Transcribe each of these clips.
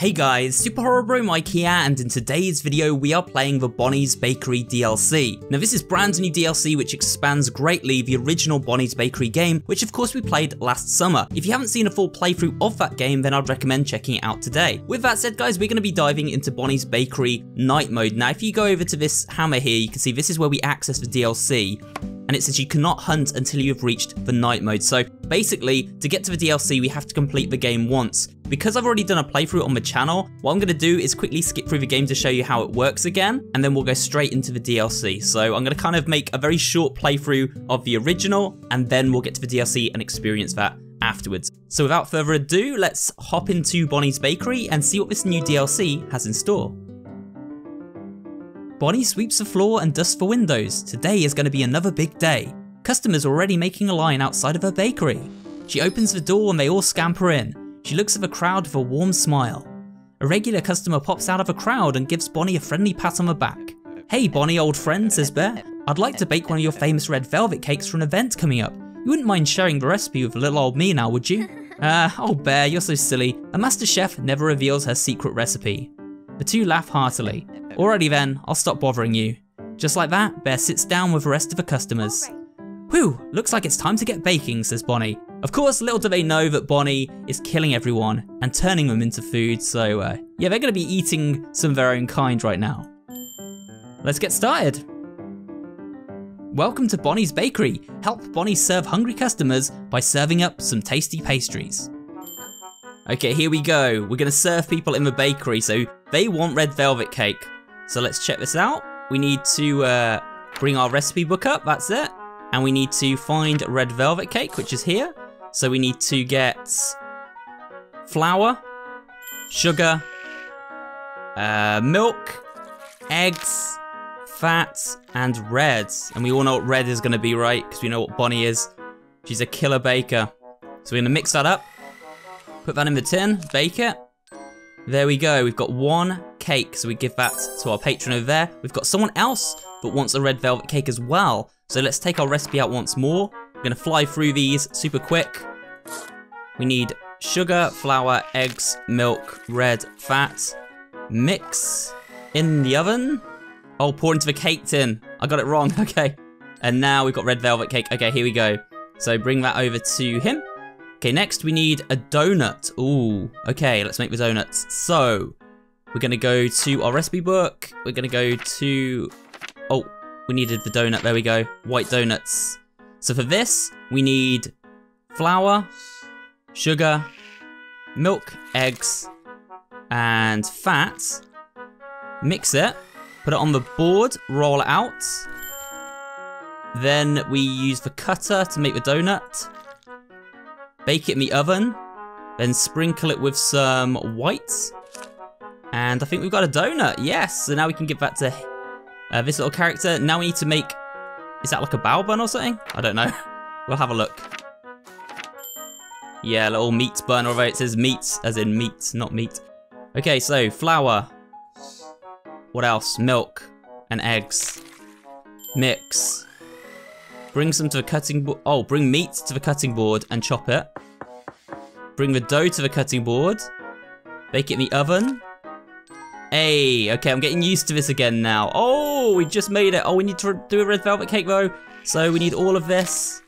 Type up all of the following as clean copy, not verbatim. Hey guys, SuperHorrorBro Mike here, and in today's video we are playing the Bonnie's Bakery DLC. Now this is brand new DLC which expands greatly the original Bonnie's Bakery game, which of course we played last summer. If you haven't seen a full playthrough of that game, then I'd recommend checking it out today. With that said guys, we're going to be diving into Bonnie's Bakery Night Mode. Now if you go over to this hammer here, you can see this is where we access the DLC. And it says you cannot hunt until you've reached the night mode. So basically, to get to the DLC, we have to complete the game once. Because I've already done a playthrough on the channel, what I'm going to do is quickly skip through the game to show you how it works again, and then we'll go straight into the DLC. So I'm going to kind of make a very short playthrough of the original, and then we'll get to the DLC and experience that afterwards. So without further ado, let's hop into Bonnie's Bakery and see what this new DLC has in store. Bonnie sweeps the floor and dusts the windows. Today is going to be another big day. Customers are already making a line outside of her bakery. She opens the door and they all scamper in. She looks at the crowd with a warm smile. A regular customer pops out of a crowd and gives Bonnie a friendly pat on the back. "Hey Bonnie, old friend," says Bear. "I'd like to bake one of your famous red velvet cakes for an event coming up. You wouldn't mind sharing the recipe with little old me now, would you?" "Oh Bear, you're so silly. A master chef never reveals her secret recipe." The two laugh heartily. "Alrighty then, I'll stop bothering you." Just like that, Bear sits down with the rest of the customers. "Whew, looks like it's time to get baking," says Bonnie. Of course, little do they know that Bonnie is killing everyone and turning them into food, so yeah, they're going to be eating some of their own kind right now. Let's get started. Welcome to Bonnie's Bakery. Help Bonnie serve hungry customers by serving up some tasty pastries. Okay, here we go. We're going to serve people in the bakery, so they want red velvet cake. So let's check this out. We need to bring our recipe book up, that's it. And we need to find red velvet cake, which is here. So we need to get flour, sugar, milk, eggs, fat, and red. And we all know what red is going to be, right? Because we know what Bonnie is. She's a killer baker. So we're going to mix that up. Put that in the tin, bake it. There we go, we've got one cake, so we give that to our patron over there. We've got someone else that wants a red velvet cake as well. So let's take our recipe out once more. We're gonna fly through these super quick. We need sugar, flour, eggs, milk, red, fat. Mix in the oven. Oh, pour into the cake tin. I got it wrong, okay. And now we've got red velvet cake. Okay, here we go. So bring that over to him. Okay, next we need a donut. Ooh, okay, let's make the donuts. So, we're gonna go to our recipe book. We're gonna go to, oh, we needed the donut, there we go, white donuts. So for this, we need flour, sugar, milk, eggs, and fat. Mix it, put it on the board, roll it out. Then we use the cutter to make the donut. Bake it in the oven, then sprinkle it with some white. And I think we've got a donut, yes. So now we can give that to this little character. Now we need to make, is that like a bao bun or something? I don't know, we'll have a look. Yeah, a little meat bun, although it says meat, as in meat, not meat. Okay, so flour, what else? Milk and eggs, mix. Bring some to the cutting board. Oh, bring meat to the cutting board and chop it. Bring the dough to the cutting board. Bake it in the oven. Hey, okay, I'm getting used to this again now. Oh, we just made it. Oh, we need to do a red velvet cake though. So we need all of this.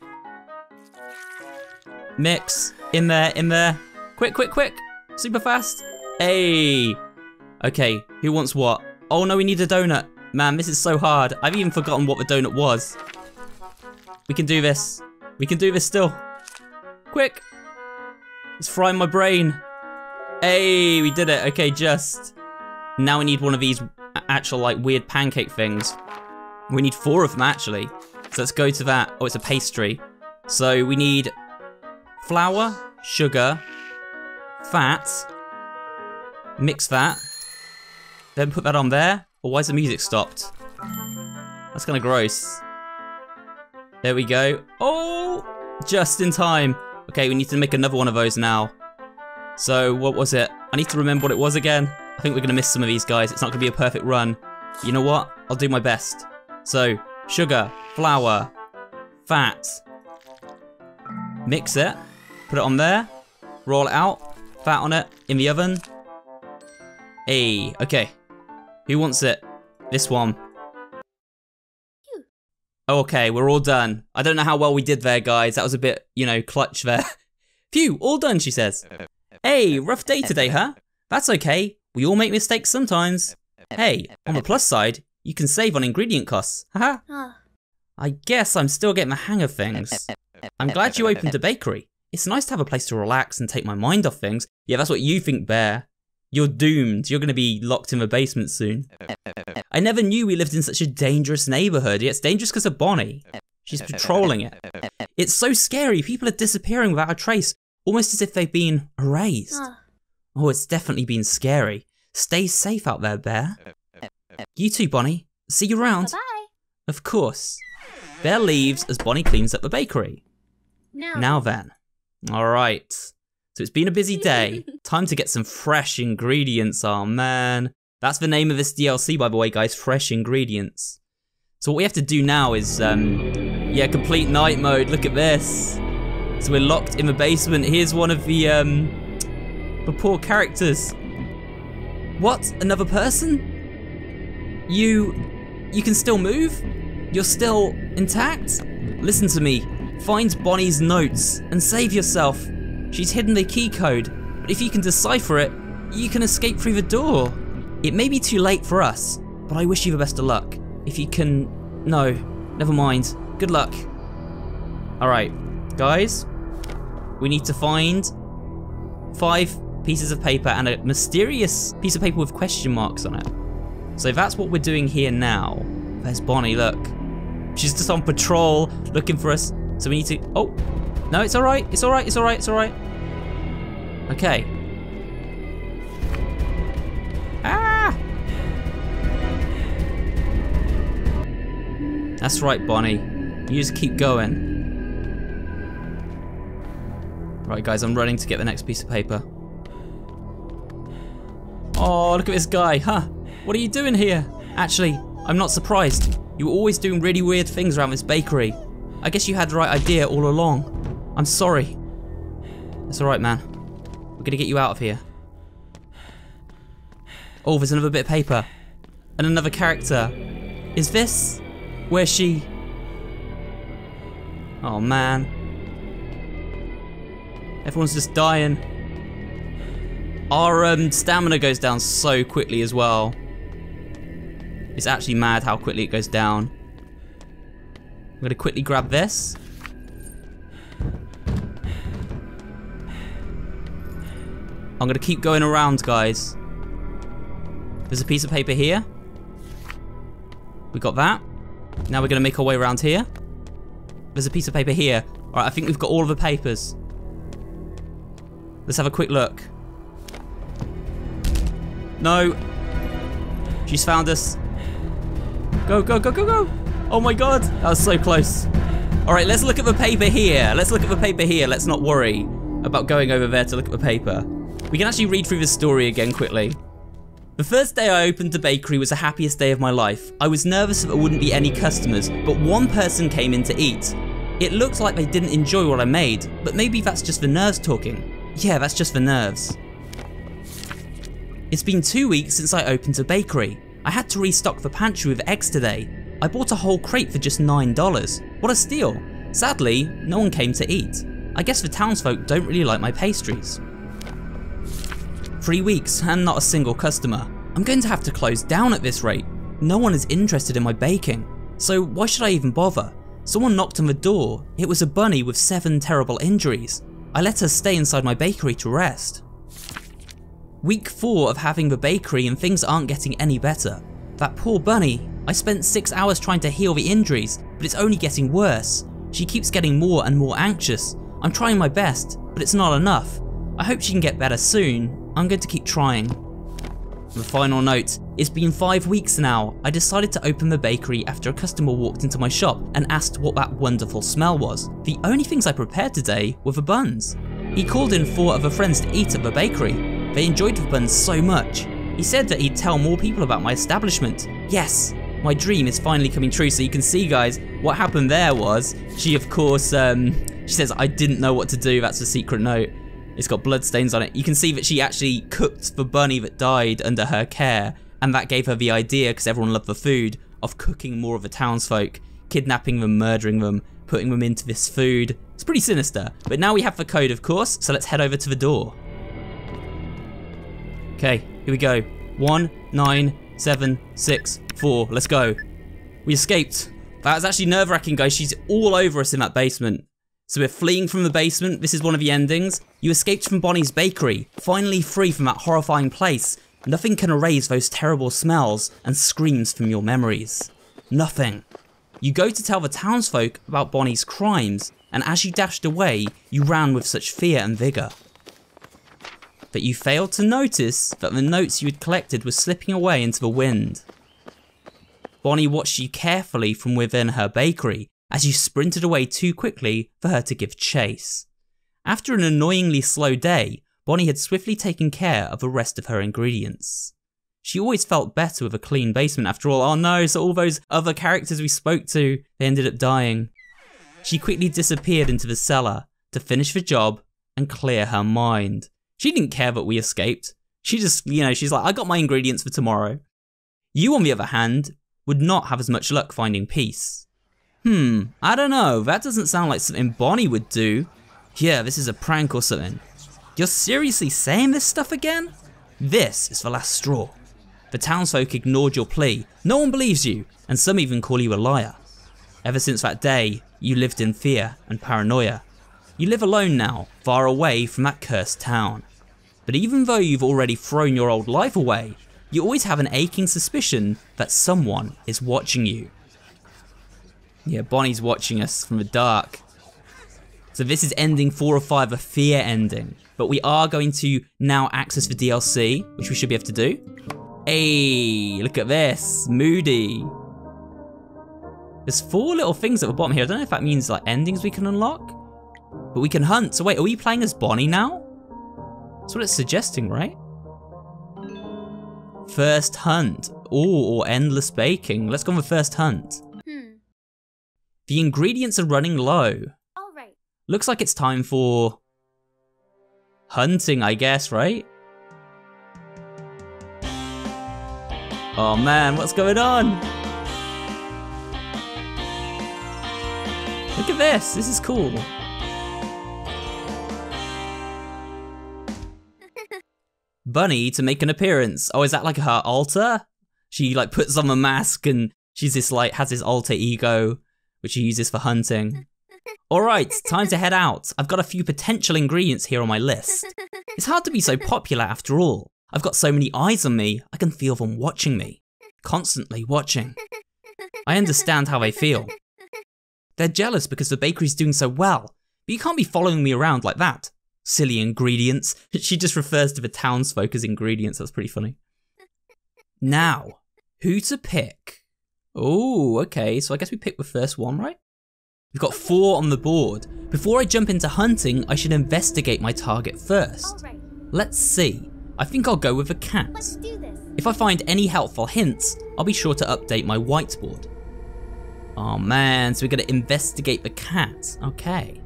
Mix, in there, in there. Quick, quick, quick, super fast. Hey, okay, who wants what? Oh no, we need a donut. Man, this is so hard. I've even forgotten what the donut was. We can do this. We can do this still. Quick. It's frying my brain. Hey, we did it. Okay, just. Now we need one of these actual like weird pancake things. We need four of them actually. So let's go to that. Oh, it's a pastry. So we need flour, sugar, fat. Mix that. Then put that on there. Oh, why is the music stopped? That's kind of gross. There we go. Oh, just in time. Okay, we need to make another one of those now. So what was it? I need to remember what it was again. I think we're gonna miss some of these guys. It's not gonna be a perfect run. You know what? I'll do my best. So sugar, flour, fat. Mix it, put it on there, roll it out, fat on it, in the oven. Hey, okay. Who wants it? This one. Okay, we're all done. I don't know how well we did there, guys. That was a bit, you know, clutch there. Phew, all done, she says. Hey, rough day today, huh? That's okay. We all make mistakes sometimes. Hey, on the plus side, you can save on ingredient costs. Haha. I guess I'm still getting the hang of things. I'm glad you opened a bakery. It's nice to have a place to relax and take my mind off things. Yeah, that's what you think, Bear. You're doomed. You're going to be locked in the basement soon. I never knew we lived in such a dangerous neighborhood. It's dangerous because of Bonnie. She's patrolling it. It's so scary. People are disappearing without a trace, almost as if they've been erased. Oh, it's definitely been scary. Stay safe out there, Bear. You too, Bonnie. See you around. Bye-bye. Of course. Bear leaves as Bonnie cleans up the bakery. Now then. All right. So it's been a busy day. Time to get some fresh ingredients. Oh, man. That's the name of this DLC, by the way, guys. Fresh Ingredients. So what we have to do now is, yeah, complete night mode. Look at this. So we're locked in the basement. Here's one of the poor characters. What? Another person? You can still move? You're still intact? Listen to me. Find Bonnie's notes and save yourself. She's hidden the key code, but if you can decipher it, you can escape through the door. It may be too late for us, but I wish you the best of luck. If you can... No, never mind. Good luck. Alright, guys. We need to find 5 pieces of paper and a mysterious piece of paper with question marks on it. So that's what we're doing here now. There's Bonnie, look. She's just on patrol, looking for us. So we need to... Oh! No, it's alright. It's alright. It's alright. It's alright. Okay. That's right, Bonnie. You just keep going. Right, guys, I'm running to get the next piece of paper. Oh, look at this guy, huh? What are you doing here? Actually, I'm not surprised. You were always doing really weird things around this bakery. I guess you had the right idea all along. I'm sorry. It's alright, man. We're gonna get you out of here. Oh, there's another bit of paper. And another character. Is this... where she... Oh man. Everyone's just dying. Our stamina goes down so quickly as well. It's actually mad how quickly it goes down. I'm gonna quickly grab this. I'm gonna keep going around, guys. There's a piece of paper here. We got that. Now we're going to make our way around here. There's a piece of paper here. Alright, I think we've got all of the papers. Let's have a quick look. No. She's found us. Go, go, go, go, go. Oh my god. That was so close. Alright, let's look at the paper here. Let's look at the paper here. Let's not worry about going over there to look at the paper. We can actually read through this story again quickly. The first day I opened the bakery was the happiest day of my life. I was nervous that there wouldn't be any customers, but one person came in to eat. It looked like they didn't enjoy what I made, but maybe that's just the nerves talking. Yeah, that's just the nerves. It's been 2 weeks since I opened a bakery. I had to restock the pantry with eggs today. I bought a whole crate for just $9. What a steal. Sadly, no one came to eat. I guess the townsfolk don't really like my pastries. 3 weeks and not a single customer. I'm going to have to close down at this rate. No one is interested in my baking. So why should I even bother? Someone knocked on the door. It was a bunny with 7 terrible injuries. I let her stay inside my bakery to rest. Week 4 of having the bakery and things aren't getting any better. That poor bunny. I spent 6 hours trying to heal the injuries, but it's only getting worse. She keeps getting more and more anxious. I'm trying my best, but it's not enough. I hope she can get better soon. I'm going to keep trying. The final note. It's been 5 weeks now. I decided to open the bakery after a customer walked into my shop and asked what that wonderful smell was. The only things I prepared today were the buns. He called in 4 other friends to eat at the bakery. They enjoyed the buns so much. He said that he'd tell more people about my establishment. Yes, my dream is finally coming true. So you can see, guys, what happened there was, she of course, she says, I didn't know what to do. That's the secret note. It's got blood stains on it. You can see that she actually cooked for Bunny that died under her care, and that gave her the idea, because everyone loved the food, of cooking more of the townsfolk, kidnapping them, murdering them, putting them into this food. It's pretty sinister. But now we have the code, of course, so let's head over to the door. Okay, here we go. 1, 9, 7, 6, 4. Let's go. We escaped. That was actually nerve-wracking, guys. She's all over us in that basement. So we're fleeing from the basement. This is one of the endings. You escaped from Bonnie's Bakery, finally free from that horrifying place. Nothing can erase those terrible smells and screams from your memories. Nothing. You go to tell the townsfolk about Bonnie's crimes, and as you dashed away, you ran with such fear and vigor. But you failed to notice that the notes you had collected were slipping away into the wind. Bonnie watched you carefully from within her bakery, as you sprinted away too quickly for her to give chase. After an annoyingly slow day, Bonnie had swiftly taken care of the rest of her ingredients. She always felt better with a clean basement after all. Oh no, so all those other characters we spoke to, they ended up dying. She quickly disappeared into the cellar to finish the job and clear her mind. She didn't care that we escaped. She just, you know, she's like, I got my ingredients for tomorrow. You, on the other hand, would not have as much luck finding peace. I don't know, that doesn't sound like something Bonnie would do. Yeah, this is a prank or something. You're seriously saying this stuff again? This is the last straw. The townsfolk ignored your plea, no one believes you, and some even call you a liar. Ever since that day, you lived in fear and paranoia. You live alone now, far away from that cursed town. But even though you've already thrown your old life away, you always have an aching suspicion that someone is watching you. Yeah, Bonnie's watching us from the dark. So this is ending 4 or 5, a fear ending. But we are going to now access the DLC, which we should be able to do. Hey, look at this, Moody. There's 4 little things at the bottom here. I don't know if that means like endings we can unlock, but we can hunt. So wait, are we playing as Bonnie now? That's what it's suggesting, right? First hunt, or endless baking. Let's go on the first hunt. The ingredients are running low. All right. Looks like it's time for hunting, I guess, right? Oh man, what's going on? Look at this, this is cool. Bunny to make an appearance. Oh, is that like her alter? She like puts on a mask and she's this like, has this alter ego, which she uses for hunting. Alright, time to head out. I've got a few potential ingredients here on my list. It's hard to be so popular after all. I've got so many eyes on me, I can feel them watching me. Constantly watching. I understand how they feel. They're jealous because the bakery's doing so well, but you can't be following me around like that. Silly ingredients. She just refers to the townsfolk as ingredients, that's pretty funny. Now, who to pick? Oh, okay, so I guess we picked the first one, right? We've got 4 on the board. Before I jump into hunting, I should investigate my target first. Right. Let's see. I think I'll go with a cat. Let's do this. If I find any helpful hints, I'll be sure to update my whiteboard. Oh man, so we're gonna investigate the cat. Okay.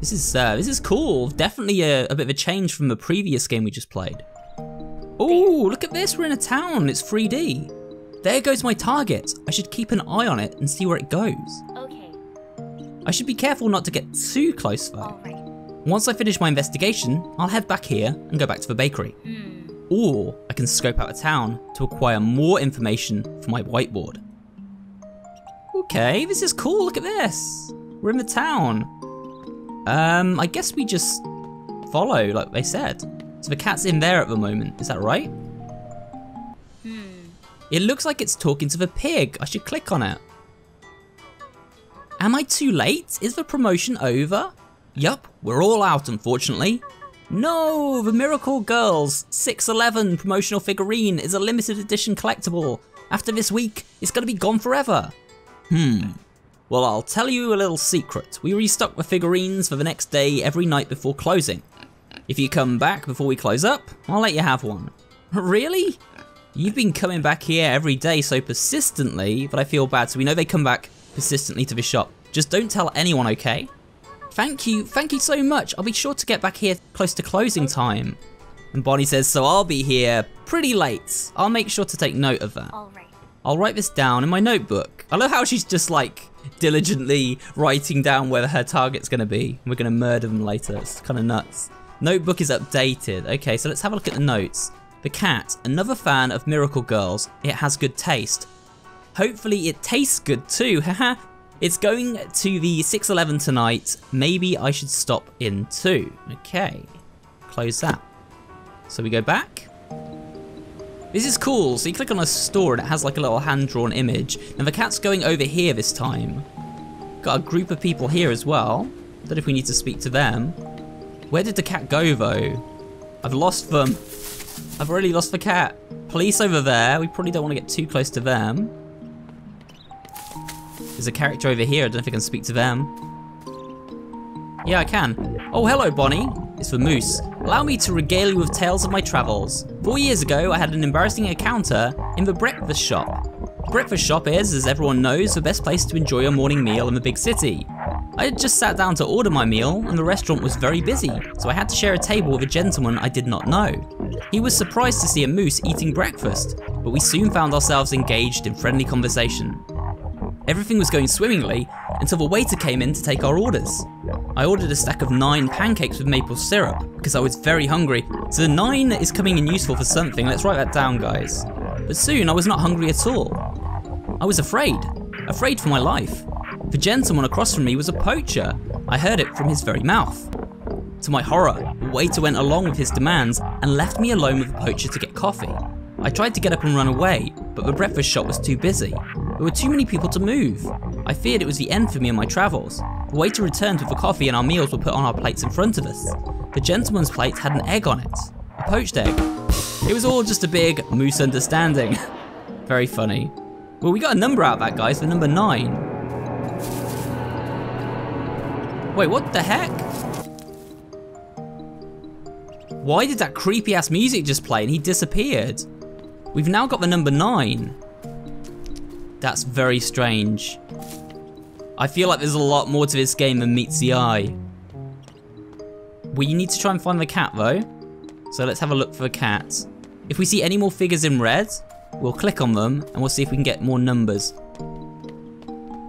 This is cool. Definitely a bit of a change from the previous game we just played. Oh, look at this, we're in a town, it's 3D. There goes my target. I should keep an eye on it and see where it goes. Okay. I should be careful not to get too close though. All right. Once I finish my investigation, I'll head back here and go back to the bakery. Or I can scope out of town to acquire more information for my whiteboard. Okay, this is cool. Look at this. We're in the town. I guess we just follow like they said. So the cat's in there at the moment. Is that right? It looks like it's talking to the pig. I should click on it. Am I too late? Is the promotion over? Yup, we're all out unfortunately. No, the Miracle Girls 611 promotional figurine is a limited edition collectible. After this week, it's gonna be gone forever. Well, I'll tell you a little secret. We restock the figurines for the next day every night before closing. If you come back before we close up, I'll let you have one. Really? You've been coming back here every day so persistently, but I feel bad, so we know they come back persistently to the shop. Just don't tell anyone, okay? Thank you so much. I'll be sure to get back here close to closing time. And Bonnie says, so I'll be here pretty late. I'll make sure to take note of that. All right. I'll write this down in my notebook. I love how she's just like diligently writing down where her target's gonna be. We're gonna murder them later, it's kind of nuts. Notebook is updated. Okay, so let's have a look at the notes. The cat, another fan of Miracle Girls. It has good taste. Hopefully it tastes good too, haha. It's going to the 611 tonight. Maybe I should stop in too. Okay, close that. So we go back. This is cool, so you click on a store and it has like a little hand-drawn image. And the cat's going over here this time. Got a group of people here as well. Don't know if we need to speak to them. Where did the cat go though? I've lost them. I've already lost the cat. Police over there, we probably don't want to get too close to them. There's a character over here, I don't know if I can speak to them. Yeah, I can. Oh, hello, Bonnie. It's for Moose. Allow me to regale you with tales of my travels. 4 years ago, I had an embarrassing encounter in the breakfast shop. The breakfast shop is, as everyone knows, the best place to enjoy a morning meal in the big city. I had just sat down to order my meal, and the restaurant was very busy, so I had to share a table with a gentleman I did not know. He was surprised to see a moose eating breakfast, but we soon found ourselves engaged in friendly conversation. Everything was going swimmingly until the waiter came in to take our orders. I ordered a stack of 9 pancakes with maple syrup because I was very hungry. So the 9 is coming in useful for something. Let's write that down, guys. But soon I was not hungry at all. I was afraid for my life. The gentleman across from me was a poacher. I heard it from his very mouth. To my horror, the waiter went along with his demands and left me alone with the poacher to get coffee. I tried to get up and run away, but the breakfast shop was too busy. There were too many people to move. I feared it was the end for me and my travels. The waiter returned with the coffee and our meals were put on our plates in front of us. The gentleman's plate had an egg on it. A poached egg. It was all just a big misunderstanding. Very funny. Well, we got a number out of that, guys, for number 9. Wait, what the heck? Why did that creepy ass music just play and he disappeared? We've now got the number 9. That's very strange. I feel like there's a lot more to this game than meets the eye. We need to try and find the cat though. So let's have a look for the cat. If we see any more figures in red, we'll click on them and we'll see if we can get more numbers.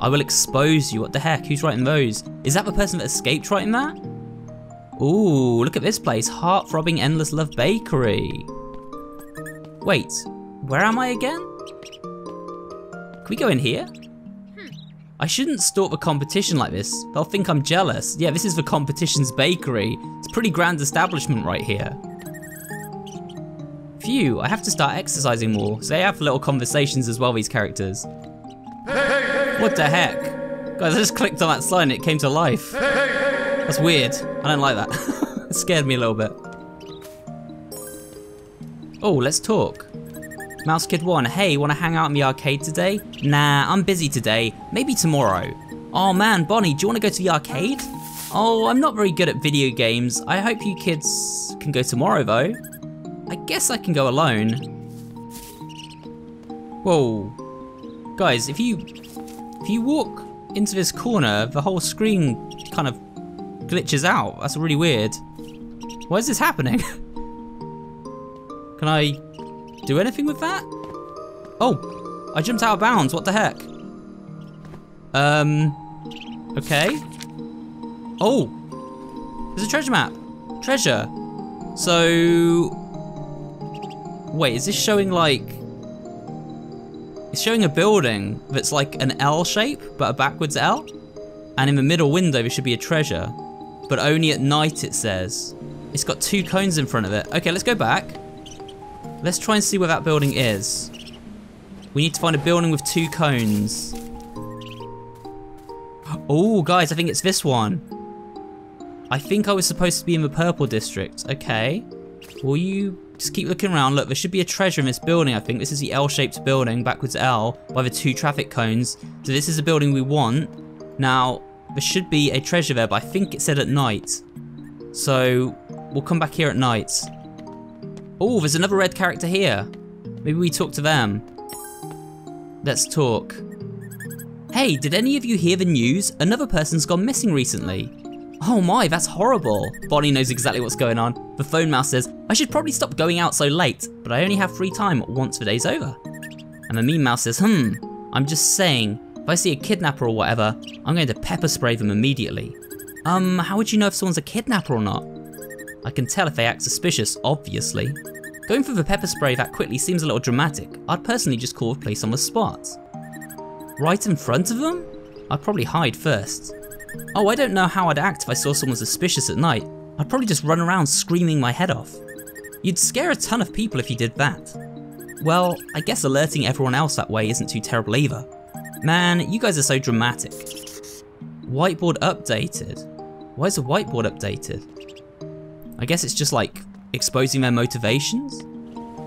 I will expose you, what the heck, who's writing those? Is that the person that escaped writing that? Ooh, look at this place, Heart-Throbbing Endless Love Bakery. Wait, where am I again? We go in here? I shouldn't stalk the competition like this. They'll think I'm jealous. Yeah, this is the competition's bakery. It's a pretty grand establishment right here. Phew, I have to start exercising more. So they have little conversations as well, these characters. Hey. What the heck? Guys, I just clicked on that sign and it came to life. Hey. That's weird. I don't like that. It scared me a little bit. Oh, let's talk. Mouse Kid 1, hey, wanna hang out in the arcade today? Nah, I'm busy today, maybe tomorrow. Oh man, Bonnie, do you wanna go to the arcade? Oh, I'm not very good at video games. I hope you kids can go tomorrow though. I guess I can go alone. Whoa. Guys, if you walk into this corner, the whole screen kind of glitches out. That's really weird. Why is this happening? Can I do anything with that? Oh, I jumped out of bounds, what the heck? Okay. Oh, there's a treasure map. Treasure. So, wait, is this showing like, it's showing a building that's like an L shape, but a backwards L? And in the middle window, there should be a treasure, but only at night it says. It's got 2 cones in front of it. Okay, let's go back. Let's try and see where that building is. We need to find a building with 2 cones. Oh, guys, I think it's this one. I think I was supposed to be in the purple district. Okay. Will you just keep looking around? Look, there should be a treasure in this building, I think. This is the L-shaped building, backwards L, by the 2 traffic cones. So this is the building we want. Now, there should be a treasure there, but I think it said at night. So we'll come back here at night. Oh, there's another red character here. Maybe we talk to them. Let's talk. Hey, did any of you hear the news? Another person's gone missing recently. Oh my, that's horrible. Bonnie knows exactly what's going on. The phone mouse says, I should probably stop going out so late, but I only have free time once the day's over. And the mean mouse says, I'm just saying, if I see a kidnapper or whatever, I'm going to pepper spray them immediately. How would you know if someone's a kidnapper or not? I can tell if they act suspicious, obviously. Going for the pepper spray that quickly seems a little dramatic. I'd personally just call the police on the spot. Right in front of them? I'd probably hide first. Oh, I don't know how I'd act if I saw someone suspicious at night. I'd probably just run around screaming my head off. You'd scare a ton of people if you did that. Well, I guess alerting everyone else that way isn't too terrible either. Man, you guys are so dramatic. Whiteboard updated. Why is the whiteboard updated? I guess it's just like exposing their motivations?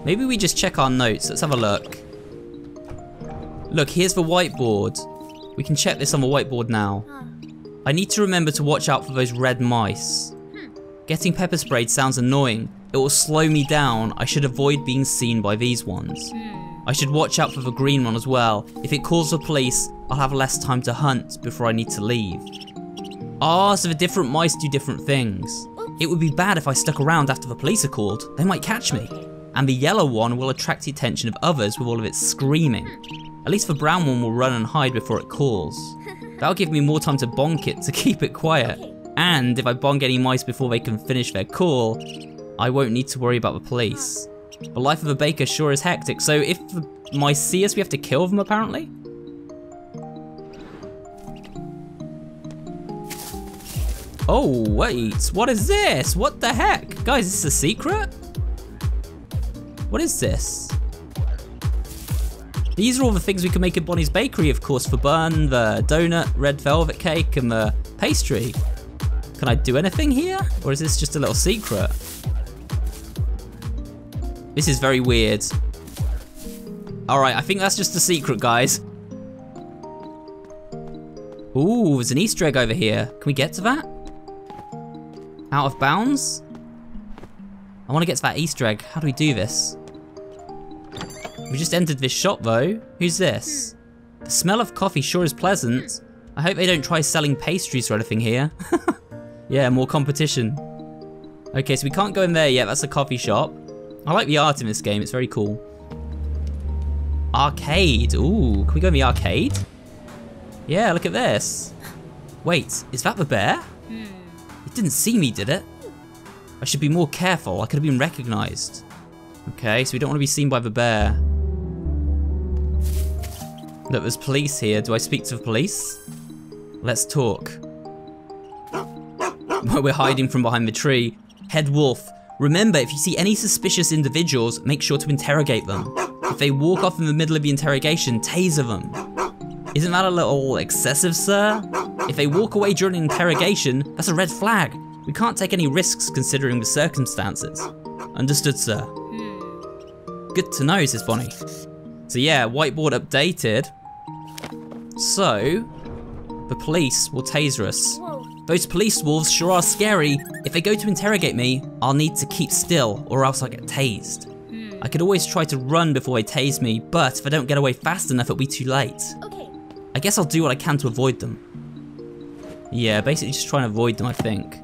Maybe we just check our notes. Let's have a look. Look, here's the whiteboard. We can check this on the whiteboard now. I need to remember to watch out for those red mice. Getting pepper sprayed sounds annoying. It will slow me down. I should avoid being seen by these ones. I should watch out for the green one as well. If it calls the police, I'll have less time to hunt before I need to leave. Ah, so the different mice do different things. It would be bad if I stuck around after the police are called. They might catch me. And the yellow one will attract the attention of others with all of its screaming. At least the brown one will run and hide before it calls. That'll give me more time to bonk it to keep it quiet. And if I bonk any mice before they can finish their call, I won't need to worry about the police. The life of a baker sure is hectic, so if the mice see us, we have to kill them apparently? Oh wait, what is this? What the heck? Guys, is this a secret? What is this? These are all the things we can make at Bonnie's Bakery, of course, for bun, the donut, red velvet cake, and the pastry. Can I do anything here? Or is this just a little secret? This is very weird. Alright, I think that's just a secret, guys. Ooh, there's an Easter egg over here. Can we get to that? Out of bounds? I want to get to that Easter egg. How do we do this? We just entered this shop though. Who's this? The smell of coffee sure is pleasant. I hope they don't try selling pastries or anything here. Yeah, more competition. Okay, so we can't go in there yet. That's a coffee shop. I like the art in this game. It's very cool. Arcade. Ooh, can we go in the arcade? Yeah, look at this. Wait, is that the bear? It didn't see me, did it? I should be more careful. I could have been recognized. Okay, so we don't want to be seen by the bear. Look, there's police here. Do I speak to the police? Let's talk. We're hiding from behind the tree. Head wolf. Remember, if you see any suspicious individuals, make sure to interrogate them. If they walk off in the middle of the interrogation, taser them. Isn't that a little excessive, sir? If they walk away during an interrogation, that's a red flag. We can't take any risks considering the circumstances. Understood, sir. Good to know, says Bonnie. So yeah, whiteboard updated. So, the police will taser us. Those police wolves sure are scary. If they go to interrogate me, I'll need to keep still or else I'll get tased. I could always try to run before they tase me, but if I don't get away fast enough, it'll be too late. I guess I'll do what I can to avoid them. Yeah, basically just trying to avoid them, I think.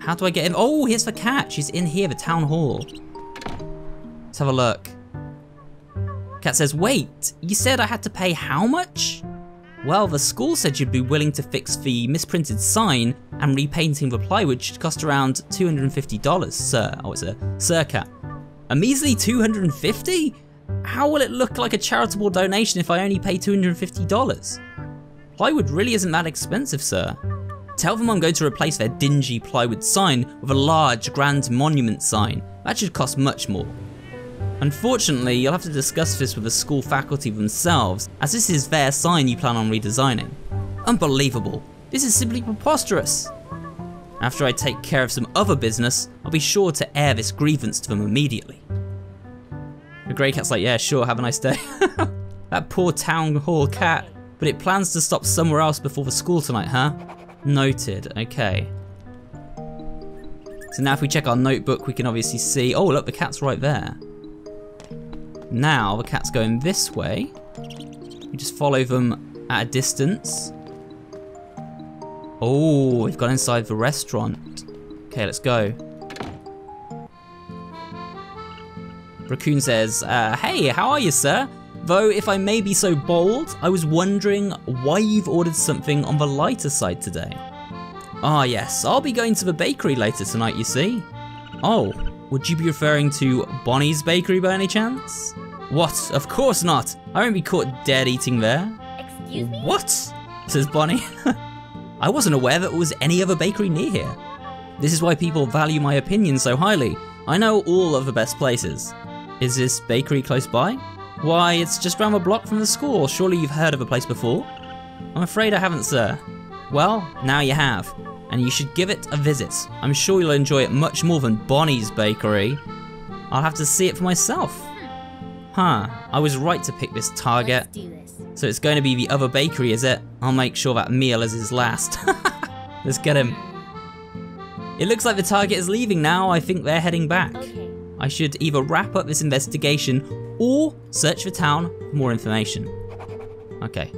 How do I get in? Oh, here's the cat. She's in here, the town hall. Let's have a look. Cat says, wait, you said I had to pay how much? Well, the school said you'd be willing to fix the misprinted sign and repainting the plywood should cost around $250, sir. Oh, it's a sir cat. A measly $250? How will it look like a charitable donation if I only pay $250? Plywood really isn't that expensive, sir. Tell them I'm going to replace their dingy plywood sign with a large grand monument sign. That should cost much more. Unfortunately, you'll have to discuss this with the school faculty themselves, as this is their sign you plan on redesigning. Unbelievable. This is simply preposterous. After I take care of some other business, I'll be sure to air this grievance to them immediately. The grey cat's like, yeah, sure, have a nice day. That poor town hall cat. But it plans to stop somewhere else before the school tonight, huh? Noted, okay. So now if we check our notebook, we can obviously see, oh look, the cat's right there. Now the cat's going this way. We just follow them at a distance. Oh, we've got inside the restaurant. Okay, let's go. Raccoon says, hey, how are you, sir? Though, if I may be so bold, I was wondering why you've ordered something on the lighter side today. Ah, yes, I'll be going to the bakery later tonight, you see. Oh, would you be referring to Bonnie's Bakery by any chance? What? Of course not! I won't be caught dead eating there. Excuse me? What? Says Bonnie. I wasn't aware that there was any other bakery near here. This is why people value my opinion so highly. I know all of the best places. Is this bakery close by? Why, it's just round the block from the school. Surely you've heard of the place before? I'm afraid I haven't, sir. Well, now you have. And you should give it a visit. I'm sure you'll enjoy it much more than Bonnie's Bakery. I'll have to see it for myself. Huh, I was right to pick this target. This. So it's going to be the other bakery, is it? I'll make sure that meal is his last. Let's get him. It looks like the target is leaving now. I think they're heading back. Okay. I should either wrap up this investigation or search the town for more information. Okay.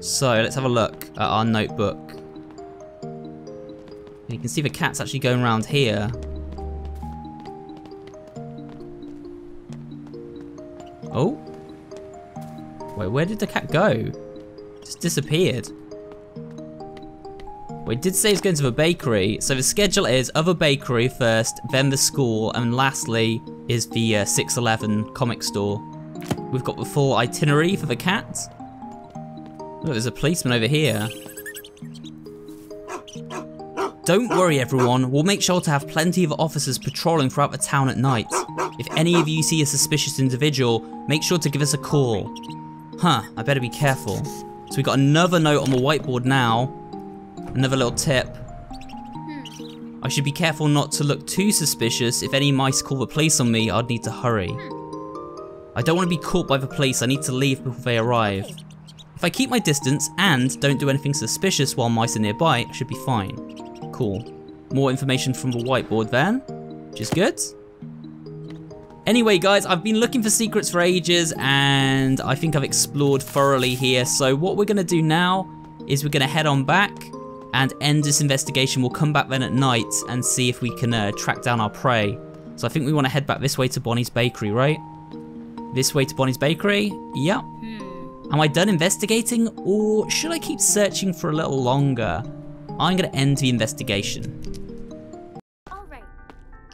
So let's have a look at our notebook. You can see the cat's actually going around here. Oh? Wait, where did the cat go? It just disappeared. Well, it did say it's going to the bakery, so the schedule is other bakery first, then the school, and lastly is the 611 comic store. We've got the full itinerary for the cat. Look, there's a policeman over here. Don't worry everyone, we'll make sure to have plenty of officers patrolling throughout the town at night. If any of you see a suspicious individual, make sure to give us a call. Huh, I better be careful. So we got another note on the whiteboard now. Another little tip. I should be careful not to look too suspicious. If any mice call the police on me, I'd need to hurry. I don't want to be caught by the police, I need to leave before they arrive. If I keep my distance and don't do anything suspicious while mice are nearby, I should be fine. Cool. More information from the whiteboard then, which is good. Anyway guys, I've been looking for secrets for ages and I think I've explored thoroughly here. So what we're going to do now is we're going to head on back and end this investigation. We'll come back then at night and see if we can track down our prey. So I think we want to head back this way to Bonnie's Bakery, right? This way to Bonnie's Bakery? Yep. Am I done investigating or should I keep searching for a little longer? I'm going to end the investigation.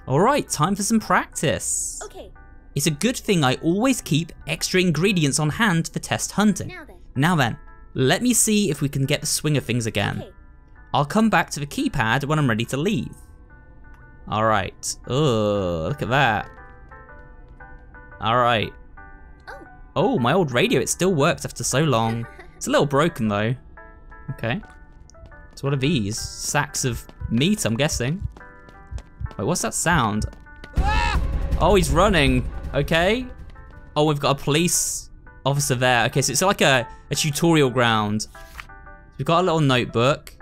Alright, time for some practice. Okay. It's a good thing I always keep extra ingredients on hand for test hunting. Now then, let me see if we can get the swing of things again. Okay. I'll come back to the keypad when I'm ready to leave. Alright. Oh, look at that. Alright. Oh, my old radio, it still works after so long. It's a little broken though. Okay. So what are these? Sacks of meat, I'm guessing. Wait, what's that sound? Ah! Oh, he's running. Okay. Oh, we've got a police officer there. Okay, so it's like a tutorial ground. We've got a little notebook.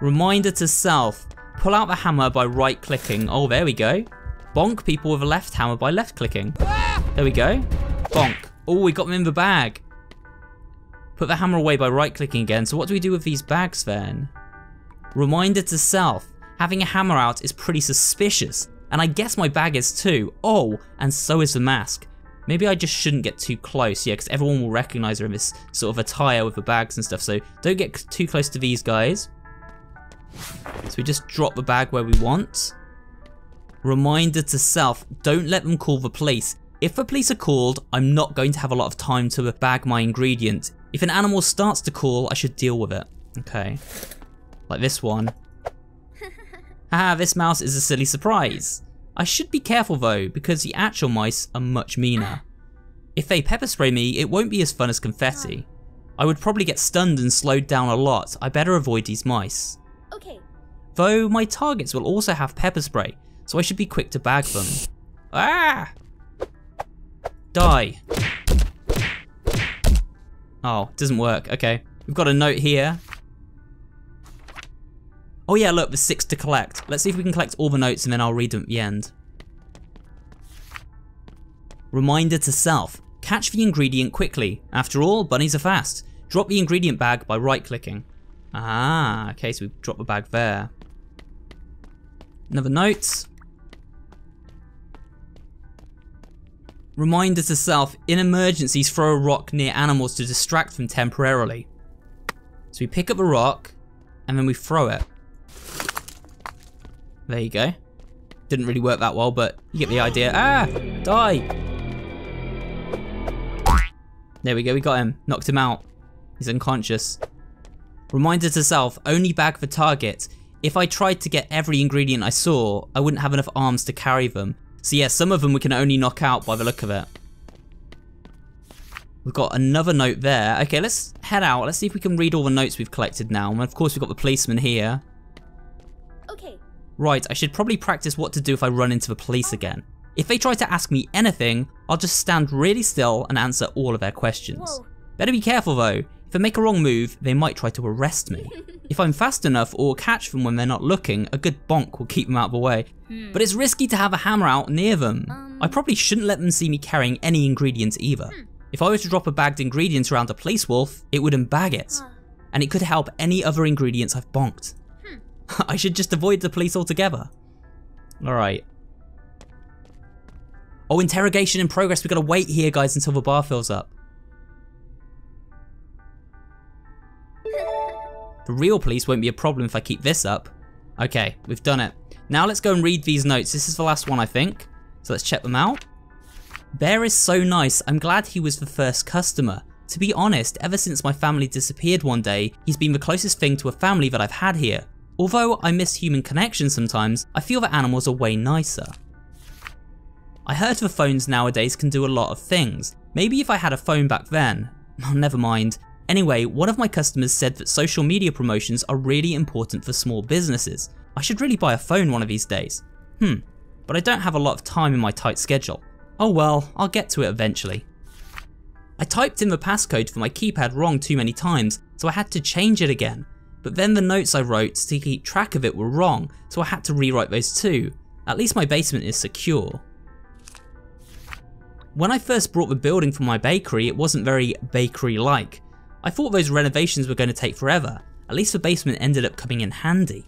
Reminder to self. Pull out the hammer by right clicking. Oh, there we go. Bonk people with a left hammer by left clicking. Ah! There we go. Bonk. Oh, we got them in the bag. Put the hammer away by right clicking again. So what do we do with these bags then? Reminder to self, having a hammer out is pretty suspicious, and I guess my bag is too. Oh, and so is the mask. Maybe I just shouldn't get too close, yeah, because everyone will recognize her in this sort of attire with the bags and stuff, so don't get too close to these guys. So we just drop the bag where we want. Reminder to self, don't let them call the police. If the police are called, I'm not going to have a lot of time to bag my ingredient. If an animal starts to call, I should deal with it. Okay. Like this one. Haha, this mouse is a silly surprise. I should be careful though, because the actual mice are much meaner. If they pepper spray me, it won't be as fun as confetti. I would probably get stunned and slowed down a lot. I better avoid these mice. Okay. Though my targets will also have pepper spray, so I should be quick to bag them. Ah! Die. Oh, it doesn't work. Okay. We've got a note here. Oh yeah, look, there's 6 to collect. Let's see if we can collect all the notes and then I'll read them at the end. Reminder to self. Catch the ingredient quickly. After all, bunnies are fast. Drop the ingredient bag by right-clicking. Ah, okay, so we dropped the bag there. Another note. Reminder to self, in emergencies throw a rock near animals to distract them temporarily. So we pick up a rock and then we throw it. There you go. Didn't really work that well, but you get the idea. Ah, die. There we go, we got him. Knocked him out. He's unconscious. Reminder to self, only bag the target. If I tried to get every ingredient I saw, I wouldn't have enough arms to carry them. So yeah, some of them we can only knock out by the look of it. We've got another note there. Okay, let's head out. Let's see if we can read all the notes we've collected now. And of course, we've got the policeman here. Okay. Right, I should probably practice what to do if I run into the police again. If they try to ask me anything, I'll just stand really still and answer all of their questions. Whoa. Better be careful though. If I make a wrong move, they might try to arrest me. If I'm fast enough or catch them when they're not looking, a good bonk will keep them out of the way. But it's risky to have a hammer out near them. I probably shouldn't let them see me carrying any ingredients either. If I were to drop a bagged ingredient around a police wolf, it would unbag it. And it could help any other ingredients I've bonked. I should just avoid the police altogether. Alright. Oh, interrogation in progress. We've got to wait here, guys, until the bar fills up. The real police won't be a problem if I keep this up. Okay, we've done it. Now let's go and read these notes. This is the last one, I think. So let's check them out. Bear is so nice. I'm glad he was the first customer. To be honest, ever since my family disappeared one day, he's been the closest thing to a family that I've had here. Although I miss human connection sometimes, I feel that animals are way nicer. I heard the phones nowadays can do a lot of things. Maybe if I had a phone back then. Oh, never mind. Anyway, one of my customers said that social media promotions are really important for small businesses. I should really buy a phone one of these days. But I don't have a lot of time in my tight schedule. Oh well, I'll get to it eventually. I typed in the passcode for my keypad wrong too many times, so I had to change it again. But then the notes I wrote to keep track of it were wrong, so I had to rewrite those too. At least my basement is secure. When I first bought the building for my bakery, it wasn't very bakery-like. I thought those renovations were going to take forever. At least the basement ended up coming in handy.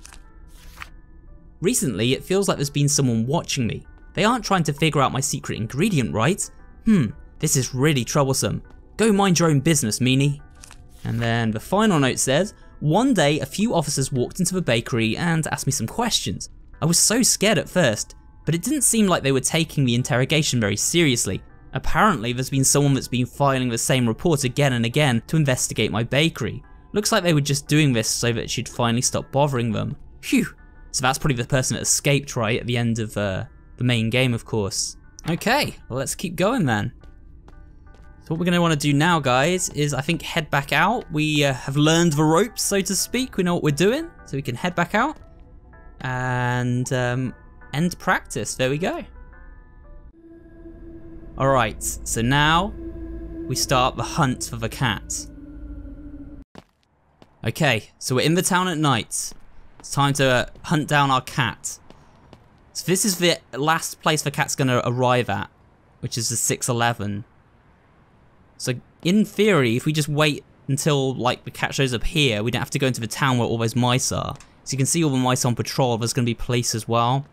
Recently, it feels like there's been someone watching me. They aren't trying to figure out my secret ingredient, right? This is really troublesome. Go mind your own business, meanie. And then the final note says, one day a few officers walked into the bakery and asked me some questions. I was so scared at first, but it didn't seem like they were taking the interrogation very seriously. Apparently, there's been someone that's been filing the same report again and again to investigate my bakery. Looks like they were just doing this so that she'd finally stop bothering them. Phew. So that's probably the person that escaped, right, at the end of the main game, of course. Okay, well, let's keep going then. So what we're going to want to do now, guys, is I think head back out. We have learned the ropes, so to speak. We know what we're doing, so we can head back out and end practice. There we go. Alright, so now we start the hunt for the cat. Okay, so we're in the town at night. It's time to hunt down our cat. So this is the last place the cat's going to arrive at, which is the 611. So in theory, if we just wait until like the cat shows up here, we don't have to go into the town where all those mice are. So you can see all the mice on patrol. There's going to be police as well.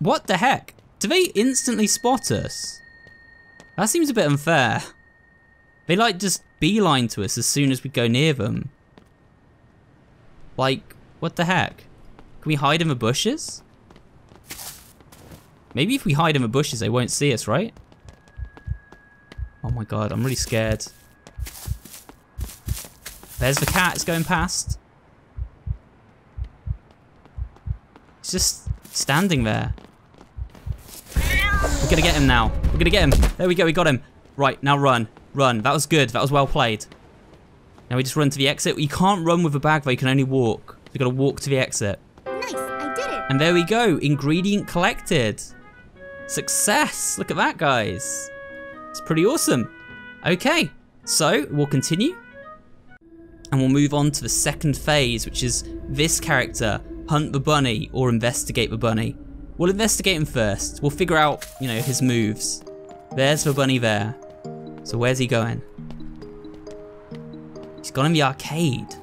What the heck? Do they instantly spot us? That seems a bit unfair. They like just beeline to us as soon as we go near them. Like, what the heck? Can we hide in the bushes? Maybe if we hide in the bushes they won't see us, right? Oh my god, I'm really scared. There's the cat, it's going past. It's just standing there. We're gonna get him now. We're gonna get him. There we go, we got him. Right, now run. Run. That was good. That was well played. Now we just run to the exit. You can't run with a bag though, you can only walk. So you gotta walk to the exit. Nice, I did it. And there we go. Ingredient collected. Success. Look at that, guys. It's pretty awesome. Okay, so we'll continue. And we'll move on to the second phase, which is this character. Hunt the bunny or investigate the bunny. We'll investigate him first. We'll figure out, you know, his moves. There's the bunny there. So where's he going? He's gone in the arcade.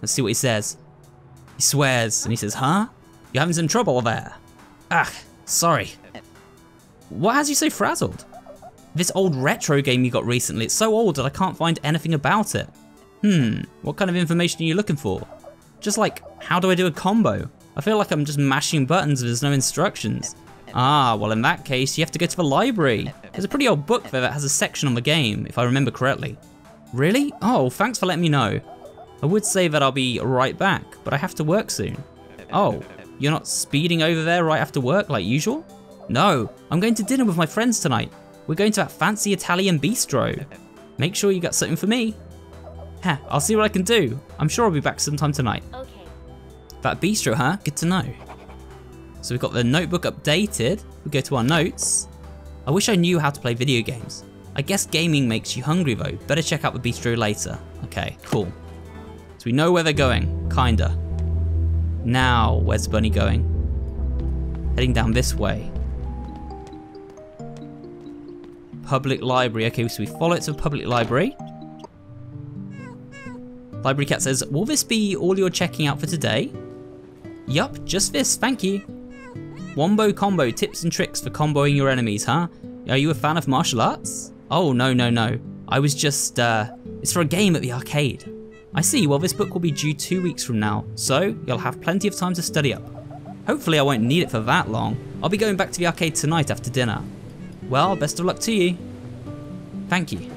Let's see what he says. He swears, and he says, huh? You're having some trouble there. Ah, sorry. What has you so frazzled? This old retro game you got recently, it's so old that I can't find anything about it. What kind of information are you looking for? Just like, how do I do a combo? I feel like I'm just mashing buttons and there's no instructions. Ah, well in that case, you have to go to the library. There's a pretty old book there that has a section on the game, if I remember correctly. Really? Oh, thanks for letting me know. I would say that I'll be right back, but I have to work soon. Oh, you're not speeding over there right after work like usual? No, I'm going to dinner with my friends tonight. We're going to that fancy Italian bistro. Make sure you got something for me. Heh, I'll see what I can do. I'm sure I'll be back sometime tonight. Okay. That bistro, huh? Good to know. So we've got the notebook updated. We go to our notes. I wish I knew how to play video games. I guess gaming makes you hungry though. Better check out the bistro later. Okay, cool. So we know where they're going, kinda. Now, where's Bunny going? Heading down this way. Public library, okay, so we follow it to the public library. Library cat says, will this be all you're checking out for today? Yup, just this, thank you. Wombo Combo, tips and tricks for comboing your enemies, huh? Are you a fan of martial arts? Oh, no. I was just, it's for a game at the arcade. I see, well this book will be due 2 weeks from now, so you'll have plenty of time to study up. Hopefully I won't need it for that long. I'll be going back to the arcade tonight after dinner. Well, best of luck to you. Thank you.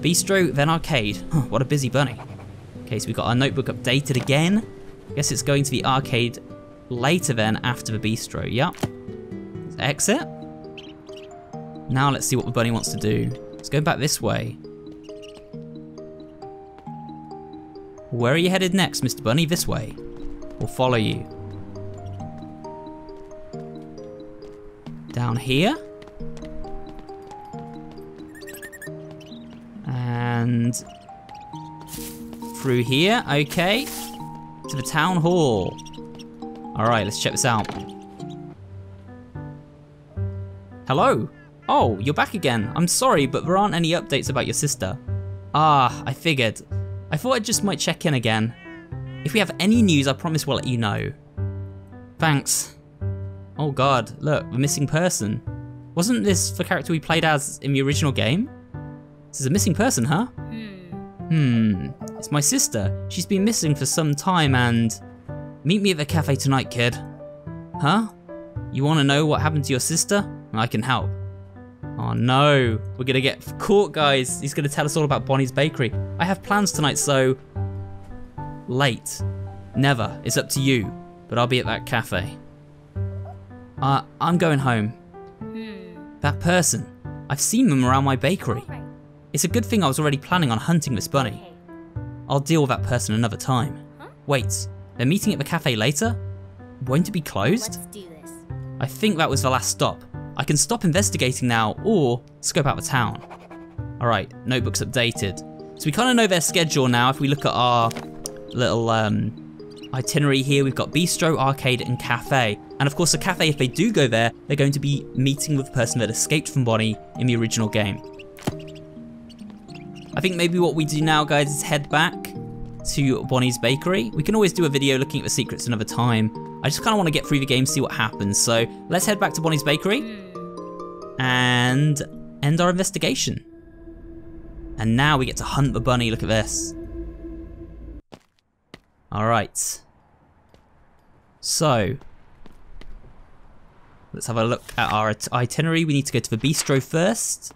Bistro, then arcade. Huh, what a busy bunny. Okay, so we got our notebook updated again. Guess it's going to the arcade later then, after the bistro, yep. Let's exit. Now let's see what the bunny wants to do. Let's go back this way. Where are you headed next, Mr. Bunny? This way. We'll follow you. Down here. And through here, okay. To the town hall. Alright, let's check this out. Hello! Oh, you're back again. I'm sorry, but there aren't any updates about your sister. Ah, I figured. I thought I just might check in again. If we have any news, I promise we'll let you know. Thanks. Oh god, look, the missing person. Wasn't this the character we played as in the original game? This is a missing person, huh? It's my sister. She's been missing for some time and... Meet me at the cafe tonight, kid. Huh? You want to know what happened to your sister? I can help. Oh no, we're gonna get caught, guys. He's gonna tell us all about Bonnie's Bakery. I have plans tonight, so... Late. Never. It's up to you. But I'll be at that cafe. I'm going home. That person. I've seen them around my bakery. It's a good thing I was already planning on hunting this bunny. I'll deal with that person another time. Huh? Wait, they're meeting at the cafe later? Won't it be closed? Let's do this. I think that was the last stop. I can stop investigating now or scope out the town. Alright, notebook's updated. So we kind of know their schedule now if we look at our little itinerary here. We've got bistro, arcade and cafe. And of course the cafe, if they do go there, they're going to be meeting with the person that escaped from Bonnie in the original game. I think maybe what we do now, guys, is head back to Bonnie's Bakery. We can always do a video looking at the secrets another time. I just kind of want to get through the game, see what happens. So let's head back to Bonnie's Bakery and end our investigation. And now we get to hunt the bunny. Look at this. All right. So let's have a look at our itinerary. We need to go to the bistro first.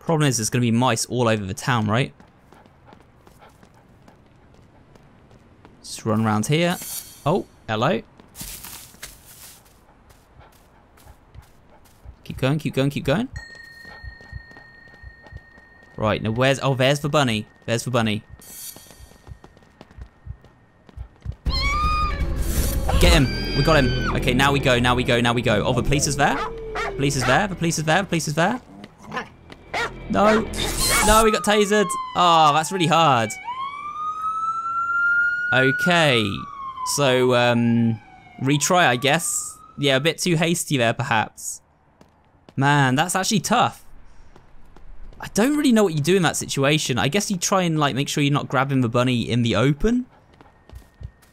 Problem is, there's going to be mice all over the town, right? Just run around here. Oh, hello. Keep going, keep going, keep going. Right, now where's... Oh, there's the bunny. There's the bunny. Get him. We got him. Okay, now we go, now we go, now we go. Oh, the police is there. The police is there. The police is there. The police is there. No, no, we got tasered. Oh, that's really hard. Okay, so retry, I guess. Yeah, a bit too hasty there, perhaps. Man, that's actually tough. I don't really know what you do in that situation. I guess you try and like make sure you're not grabbing the bunny in the open.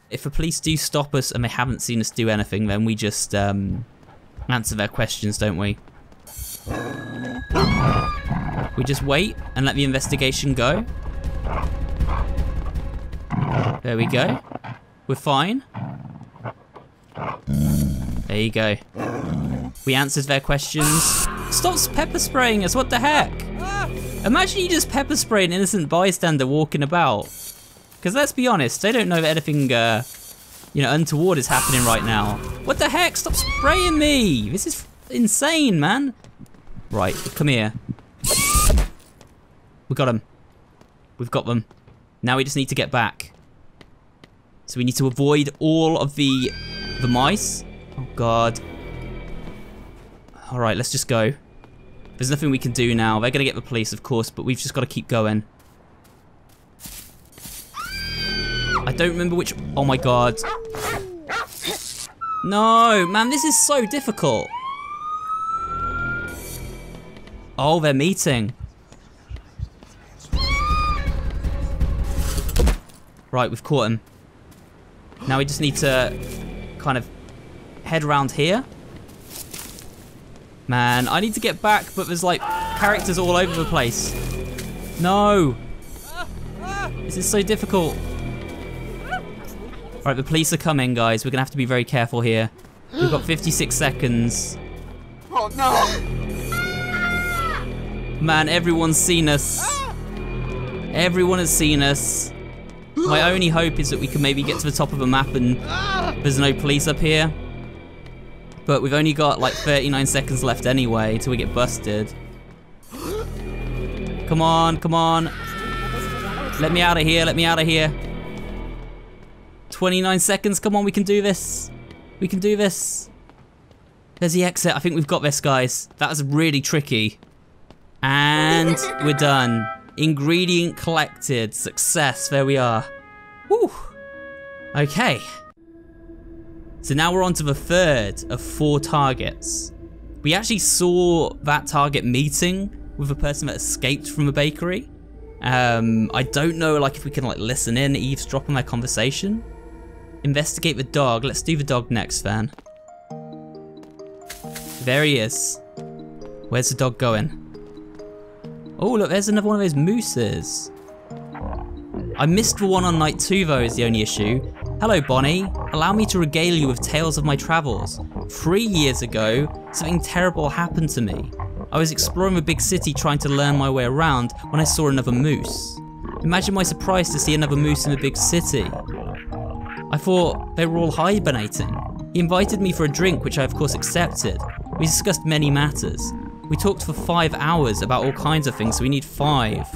If the police do stop us and they haven't seen us do anything, then we just answer their questions, don't we? We just wait and let the investigation go. There we go. We're fine. There you go. We answered their questions. Stop pepper spraying us, what the heck? Imagine you just pepper spray an innocent bystander walking about. Because let's be honest, they don't know that anything, you know, untoward is happening right now. What the heck? Stop spraying me! This is insane, man. Right, come here. We got them. We've got them. Now we just need to get back. So we need to avoid all of the mice. Oh God. All right, let's just go. There's nothing we can do now. They're gonna get the police, of course, but we've just got to keep going. I don't remember which... Oh my God. No, man, this is so difficult. Oh, they're meeting. Right, we've caught him. Now we just need to kind of head around here. Man, I need to get back, but there's like characters all over the place. No. This is so difficult. All right, the police are coming, guys. We're gonna have to be very careful here. We've got 56 seconds. Oh no! Man, everyone's seen us. Everyone has seen us. My only hope is that we can maybe get to the top of the map and there's no police up here. But we've only got like 39 seconds left anyway till we get busted. Come on, come on. Let me out of here, let me out of here. 29 seconds, come on, we can do this. We can do this. There's the exit, I think we've got this, guys. That was really tricky. And we're done. Ingredient collected, success, there we are. Woo, okay. So now we're on to the third of 4 targets. We actually saw that target meeting with a person that escaped from a bakery. I don't know like if we can like listen in, eavesdrop on their conversation. Investigate the dog. Let's do the dog next, then. There he is. Where's the dog going? Oh, look, there's another one of those mooses. I missed the one on night 2, though, is the only issue. Hello, Bonnie. Allow me to regale you with tales of my travels. 3 years ago, something terrible happened to me. I was exploring a big city trying to learn my way around when I saw another moose. Imagine my surprise to see another moose in the big city. I thought they were all hibernating. He invited me for a drink, which I of course accepted. We discussed many matters. We talked for 5 hours about all kinds of things, so we need 5.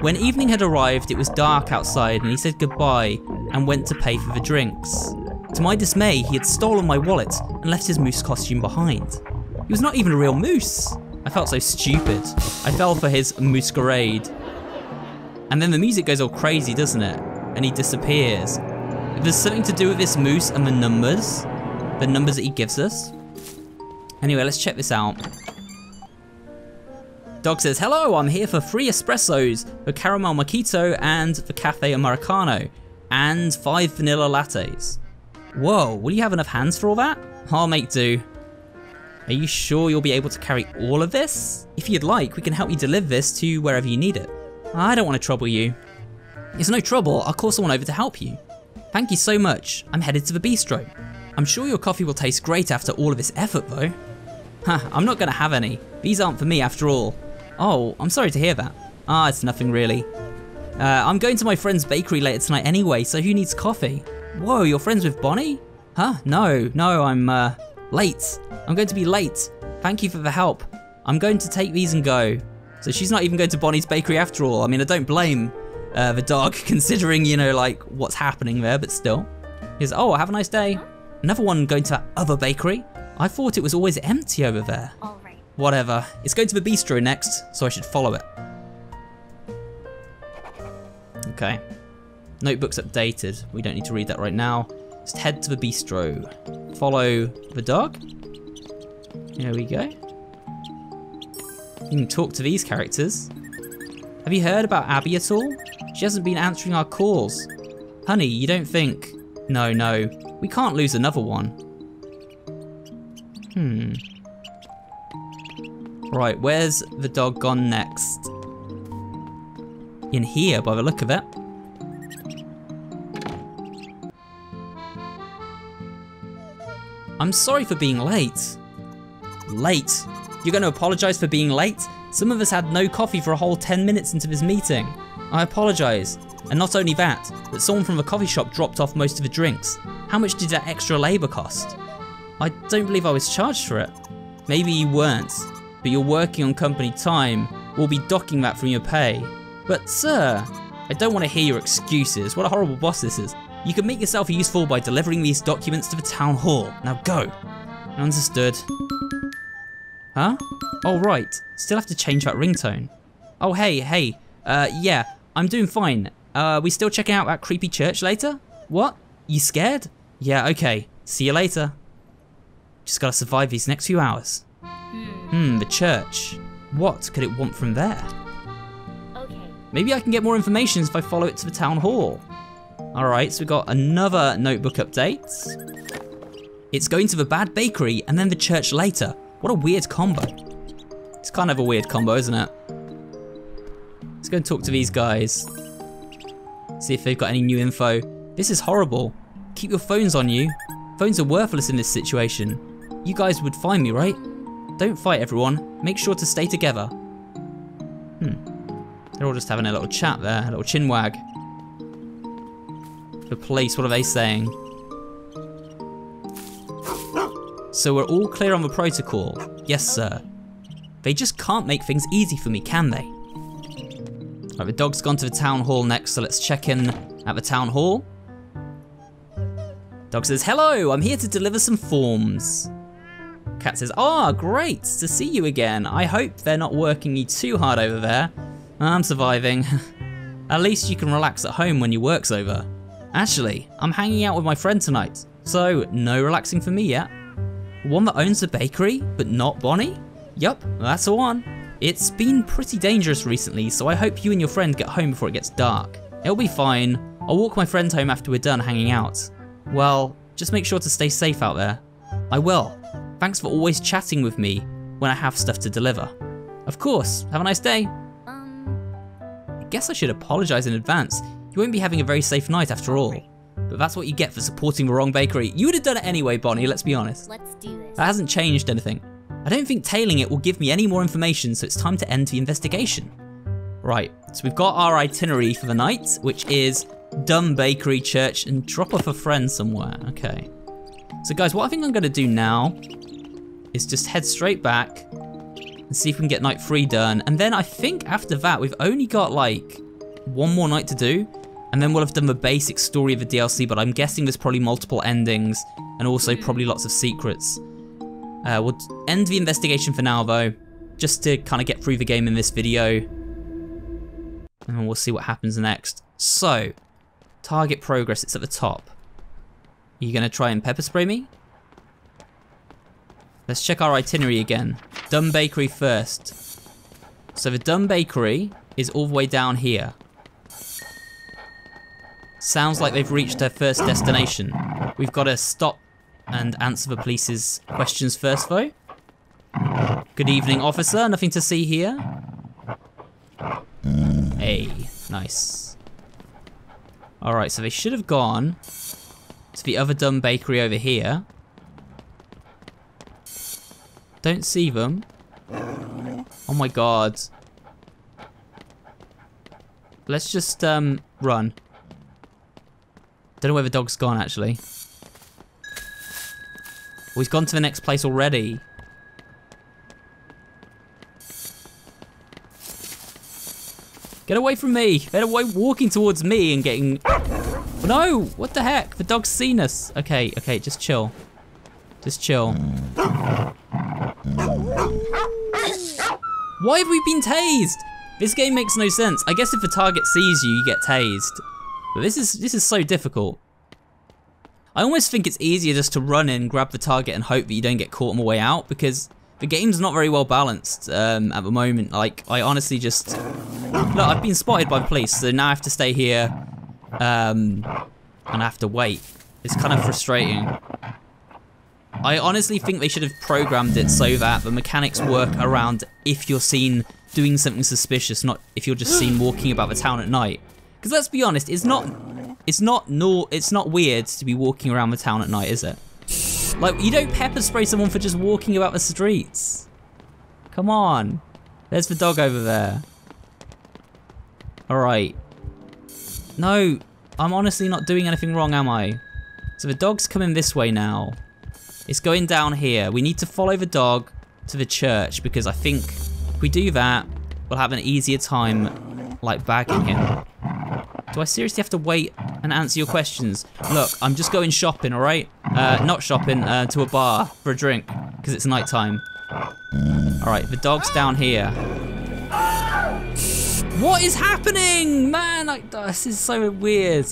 When evening had arrived, it was dark outside and he said goodbye and went to pay for the drinks. To my dismay, he had stolen my wallet and left his moose costume behind. He was not even a real moose. I felt so stupid. I fell for his masquerade. And then the music goes all crazy, doesn't it? And he disappears. If there's something to do with this moose and the numbers that he gives us. Anyway, let's check this out. Dog says, hello, I'm here for 3 espressos, the caramel macchiato and the cafe americano, and 5 vanilla lattes. Whoa, will you have enough hands for all that? I'll make do. Are you sure you'll be able to carry all of this? If you'd like, we can help you deliver this to wherever you need it. I don't want to trouble you. It's no trouble, I'll call someone over to help you. Thank you so much, I'm headed to the bistro. I'm sure your coffee will taste great after all of this effort though. Huh, I'm not gonna have any. These aren't for me after all. Oh, I'm sorry to hear that. Ah, it's nothing really. I'm going to my friend's bakery later tonight anyway, so who needs coffee? Whoa, you're friends with Bonnie? Huh, no, I'm late. I'm going to be late. Thank you for the help. I'm going to take these and go. So she's not even going to Bonnie's bakery after all. I mean, I don't blame the dog considering, you know, like what's happening there, but still. He goes, oh, have a nice day. Another one going to that other bakery. I thought it was always empty over there. All right. Whatever. It's going to the bistro next, so I should follow it. Okay. Notebook's updated. We don't need to read that right now. Just head to the bistro. Follow the dog. There we go. You can talk to these characters. Have you heard about Abby at all? She hasn't been answering our calls. Honey, you don't think... No. We can't lose another one. Right, where's the dog gone next? In here, by the look of it. I'm sorry for being late. Late? You're going to apologise for being late? Some of us had no coffee for a whole 10 minutes into this meeting. I apologise. And not only that, but someone from the coffee shop dropped off most of the drinks. How much did that extra labour cost? I don't believe I was charged for it. Maybe you weren't, but you're working on company time. We'll be docking that from your pay. But sir, I don't want to hear your excuses. What a horrible boss this is. You can make yourself useful by delivering these documents to the town hall. Now go. Understood. Huh? Oh right, still have to change that ringtone. Oh hey, yeah, I'm doing fine. We still checking out that creepy church later? What? You scared? Yeah, okay, see you later. Just gotta survive these next few hours. The church. What could it want from there? Okay. Maybe I can get more information if I follow it to the town hall. Alright, so we got another notebook update. It's going to the bad bakery and then the church later. What a weird combo. It's kind of a weird combo, isn't it? Let's go and talk to these guys. See if they've got any new info. This is horrible. Keep your phones on you. Phones are worthless in this situation. You guys would find me, right? Don't fight everyone. Make sure to stay together. They're all just having a little chat there, a little chin wag. The police, what are they saying? So we're all clear on the protocol. Yes, sir. They just can't make things easy for me, can they? Right, the dog's gone to the town hall next, so let's check in at the town hall. Dog says, hello, I'm here to deliver some forms. Cat says, ah, great to see you again. I hope they're not working you too hard over there. I'm surviving. At least you can relax at home when your work's over. Actually, I'm hanging out with my friend tonight, so no relaxing for me yet. One that owns the bakery, but not Bonnie? Yup, that's the one. It's been pretty dangerous recently, so I hope you and your friend get home before it gets dark. It'll be fine. I'll walk my friend home after we're done hanging out. Well, just make sure to stay safe out there. I will. Thanks for always chatting with me when I have stuff to deliver. Of course, have a nice day. I guess I should apologise in advance. You won't be having a very safe night after all. But that's what you get for supporting the wrong bakery. You would have done it anyway, Bonnie, let's be honest. Let's do this. That hasn't changed anything. I don't think tailing it will give me any more information, so it's time to end the investigation. Right, so we've got our itinerary for the night, which is dumb bakery, church, and drop off a friend somewhere. Okay. So guys, what I think I'm going to do now is just head straight back and see if we can get night 3 done. And then I think after that, we've only got like one more night to do. And then we'll have done the basic story of the DLC, but I'm guessing there's probably multiple endings and also probably lots of secrets. We'll end the investigation for now though, just to kind of get through the game in this video. And we'll see what happens next. So, target progress, it's at the top. Are you gonna try and pepper spray me? Let's check our itinerary again. Dumb bakery first. So the dumb bakery is all the way down here. Sounds like they've reached their first destination. We've got to stop and answer the police's questions first, though. Good evening, officer. Nothing to see here. Hey, nice. Alright, so they should have gone to the other dumb bakery over here. Don't see them. Oh my god. Let's just, run. Don't know where the dog's gone, actually. Oh, he's gone to the next place already. Get away from me! Get away walking towards me and getting... No! What the heck? The dog's seen us. Okay, okay, just chill. Just chill. Why have we been tased? This game makes no sense. I guess if the target sees you, you get tased. But this is so difficult. I almost think it's easier just to run in, grab the target and hope that you don't get caught on the way out, because The game's not very well balanced at the moment. Like, I honestly just... Look, I've been spotted by the police, so now I have to stay here and I have to wait. It's kind of frustrating. I honestly think they should have programmed it so that the mechanics work around if you're seen doing something suspicious, not if you're just seen walking about the town at night. Because let's be honest, it's not weird to be walking around the town at night, is it? Like, you don't pepper spray someone for just walking about the streets. Come on. There's the dog over there. Alright. No, I'm honestly not doing anything wrong, am I? So the dog's coming this way now. It's going down here. We need to follow the dog to the church because I think if we do that, we'll have an easier time, like, bagging him. Do I seriously have to wait and answer your questions? Look, I'm just going shopping, alright? Not shopping, to a bar for a drink, because it's nighttime. Alright, the dog's down here. What is happening? Man, this is so weird.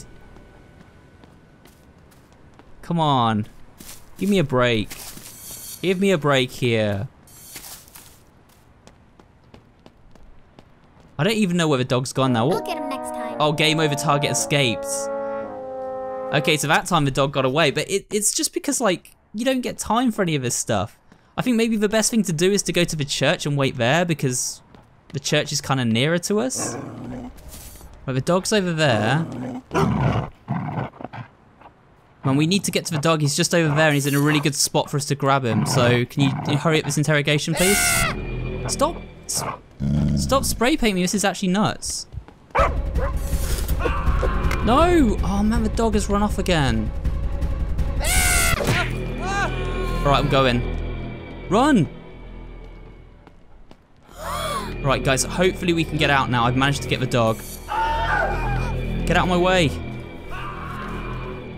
Come on. Give me a break. Give me a break here. I don't even know where the dog's gone now. We'll get him next time. Oh, game over, target escaped. Okay, so that time the dog got away, but it's just because, like, you don't get time for any of this stuff. I think maybe the best thing to do is to go to the church and wait there because the church is kind of nearer to us. But the dog's over there. Man, we need to get to the dog. He's just over there and he's in a really good spot for us to grab him. So can you hurry up this interrogation, please? Stop spray painting me. This is actually nuts. No! Oh man, the dog has run off again. Alright, I'm going. Run! Right, guys, hopefully we can get out now. I've managed to get the dog. Get out of my way.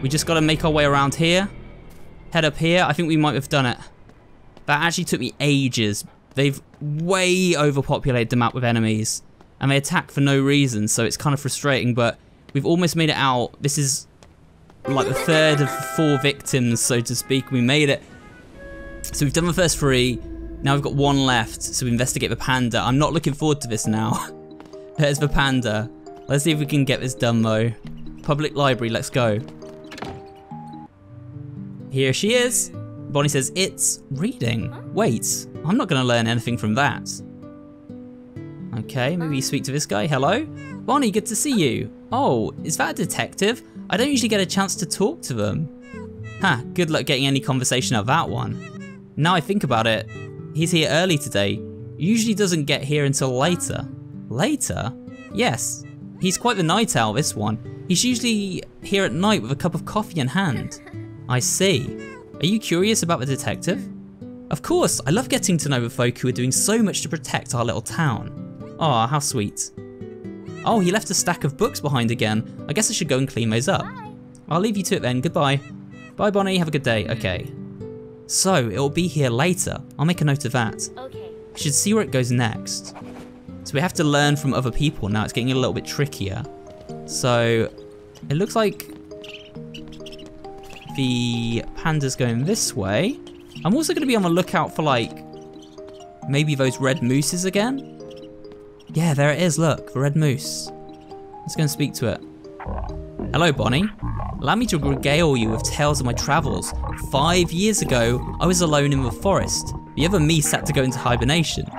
We just gotta make our way around here. Head up here. I think we might have done it. That actually took me ages. They've way overpopulated the map with enemies. And they attack for no reason, so it's kind of frustrating, but we've almost made it out. This is like the third of 4 victims, so to speak. We made it. So we've done the first 3. Now we've got 1 left, so we investigate the panda. I'm not looking forward to this now. There's the panda. Let's see if we can get this done, though. Public library, let's go. Here she is. Bonnie says, it's reading. Wait, I'm not going to learn anything from that. Okay, maybe you speak to this guy. Hello? Bonnie, good to see you. Oh, is that a detective? I don't usually get a chance to talk to them. Huh, good luck getting any conversation out of that one. Now I think about it, he's here early today. Usually doesn't get here until later. Later? Yes. He's quite the night owl, this one. He's usually here at night with a cup of coffee in hand. I see. Are you curious about the detective? Of course, I love getting to know the folk who are doing so much to protect our little town. Aw, oh, how sweet. Oh, he left a stack of books behind again. I guess I should go and clean those up. Bye. I'll leave you to it then, goodbye. Bye Bonnie, have a good day, okay. So, it'll be here later. I'll make a note of that. Okay. We should see where it goes next. So we have to learn from other people now, it's getting a little bit trickier. So, it looks like the panda's going this way. I'm also gonna be on the lookout for like, maybe those red mooses again? Yeah, there it is, look, the red moose. Let's go and speak to it. Hello, Bonnie. Allow me to regale you with tales of my travels. 5 years ago, I was alone in the forest. The other meese had to go into hibernation.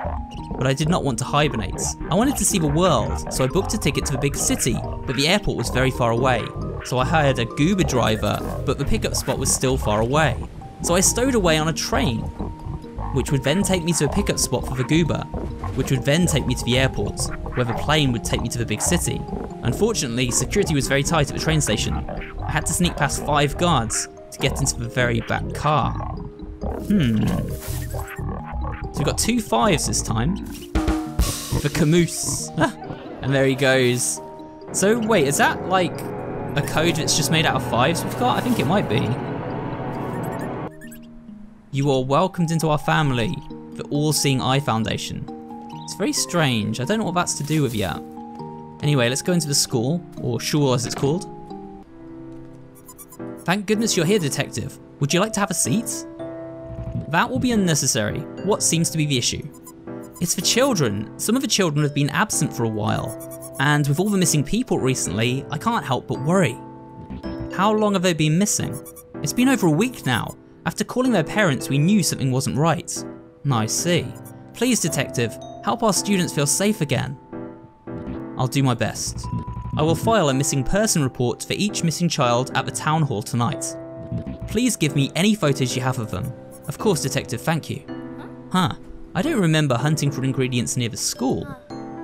But I did not want to hibernate. I wanted to see the world, so I booked a ticket to the big city, but the airport was very far away. So I hired a Goober driver, but the pickup spot was still far away. So I stowed away on a train, which would then take me to a pickup spot for the Goober, which would then take me to the airport, where the plane would take me to the big city. Unfortunately, security was very tight at the train station. I had to sneak past 5 guards to get into the very back car. So we've got 2 5s this time. The camoose. And there he goes. So wait, is that like a code that's just made out of 5s we've got? I think it might be. You are welcomed into our family, the All-Seeing Eye Foundation. It's very strange. I don't know what that's to do with yet. Anyway, let's go into the school, or shul as it's called. Thank goodness you're here, detective. Would you like to have a seat? That will be unnecessary. What seems to be the issue? It's for children. Some of the children have been absent for a while, and with all the missing people recently, I can't help but worry. How long have they been missing? It's been over a week now. After calling their parents, we knew something wasn't right. I see. Please, Detective, help our students feel safe again. I'll do my best. I will file a missing person report for each missing child at the town hall tonight. Please give me any photos you have of them. Of course, Detective, thank you. Huh, I don't remember hunting for ingredients near the school.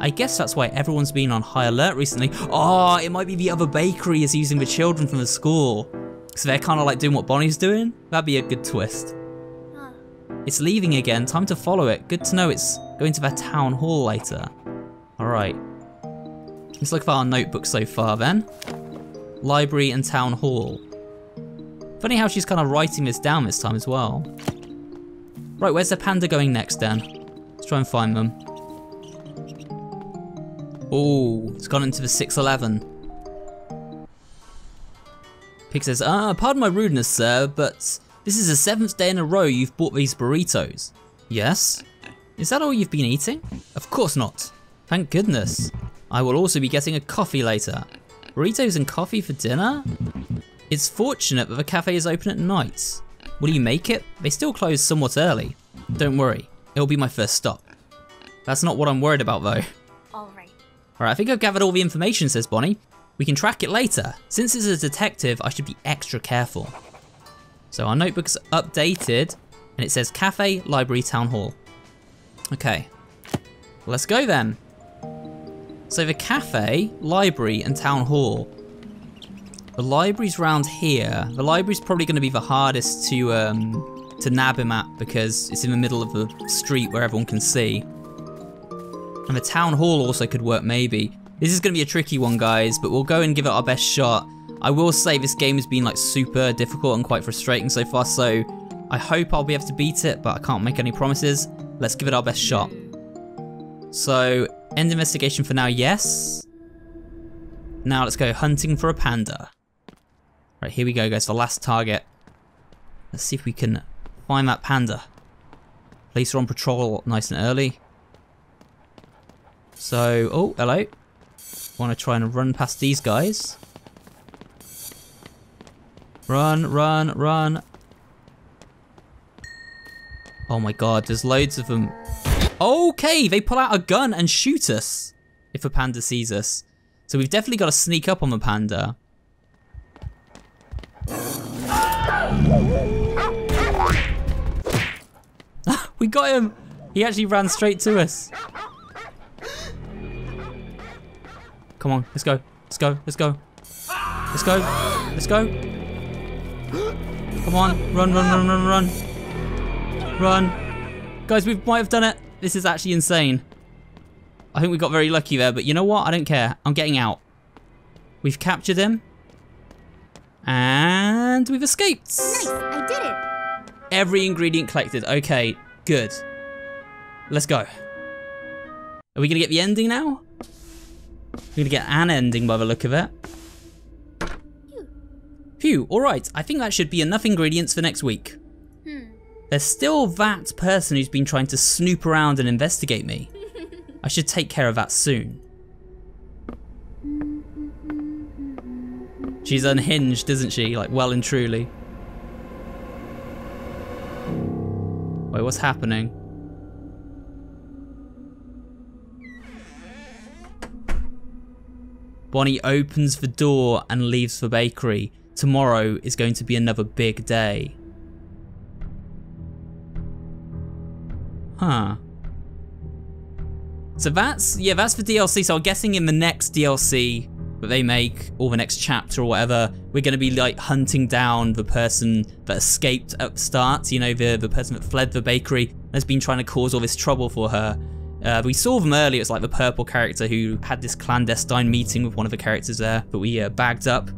I guess that's why everyone's been on high alert recently. Oh, it might be the other bakery is using the children from the school. So they're kind of like doing what Bonnie's doing? That'd be a good twist. It's leaving again, time to follow it. Good to know it's going to their town hall later. Alright. Let's look at our notebook so far then. Library and town hall. Funny how she's kind of writing this down this time as well. Right, where's the panda going next then? Let's try and find them. Oh, it's gone into the 611. Pig says, pardon my rudeness, sir, but this is the 7th day in a row you've bought these burritos. Yes? Is that all you've been eating? Of course not. Thank goodness. I will also be getting a coffee later. Burritos and coffee for dinner? It's fortunate that the cafe is open at night. Will you make it? They still close somewhat early. Don't worry, it'll be my first stop. That's not what I'm worried about though. Alright. Alright, I think I've gathered all the information, says Bonnie. We can track it later. Since it's a detective, I should be extra careful. So our notebook's updated and it says cafe, library, town hall. Okay, let's go then. So the cafe, library and town hall. The library's round here. The library's probably gonna be the hardest to nab him at because it's in the middle of the street where everyone can see. And the town hall also could work maybe. This is going to be a tricky one, guys, but we'll go and give it our best shot. I will say this game has been like super difficult and quite frustrating so far, so I hope I'll be able to beat it, but I can't make any promises. Let's give it our best shot. So, end investigation for now, yes. Now let's go hunting for a panda. Right, here we go, guys, the last target. Let's see if we can find that panda. Police are on patrol nice and early. So, oh, hello. Want to try and run past these guys. Run, run, run. Oh my god, there's loads of them. Okay, they pull out a gun and shoot us if a panda sees us. So we've definitely got to sneak up on the panda. We got him. He actually ran straight to us. Come on, let's go, let's go, let's go, let's go, let's go. Come on, run, run, run, run, run. Run. Guys, we might have done it. This is actually insane. I think we got very lucky there, but you know what? I don't care. I'm getting out. We've captured him. And we've escaped. Nice, I did it. Every ingredient collected. Okay, good. Let's go. Are we gonna get the ending now? We're gonna get an ending by the look of it. Phew, alright, I think that should be enough ingredients for next week. There's still that person who's been trying to snoop around and investigate me. I should take care of that soon. She's unhinged, isn't she? Like, well and truly. Wait, what's happening? Bonnie opens the door and leaves the bakery. Tomorrow is going to be another big day. Huh. So that's, yeah, that's the DLC. So I'm guessing in the next DLC that they make, or the next chapter or whatever, we're going to be like hunting down the person that escaped at the start, you know, the person that fled the bakery and has been trying to cause all this trouble for her. We saw them earlier, it's like the purple character who had this clandestine meeting with one of the characters there that we bagged up.